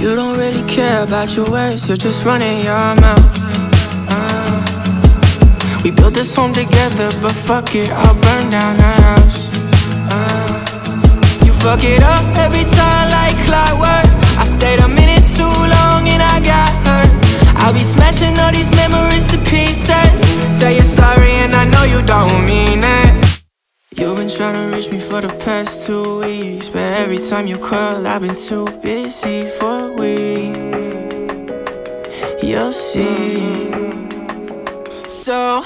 You don't really care about your words, you're just running your mouth. We built this home together, but fuck it, I'll burn down our house. You fuck it up every time like clockwork. I stayed a minute too long and I got hurt. I'll be smashing all these memories to pieces. Say you're sorry and I know you don't mean it. You've been trying to reach me for the past 2 weeks, but every time you call, I've been too busy for a week. You'll see. So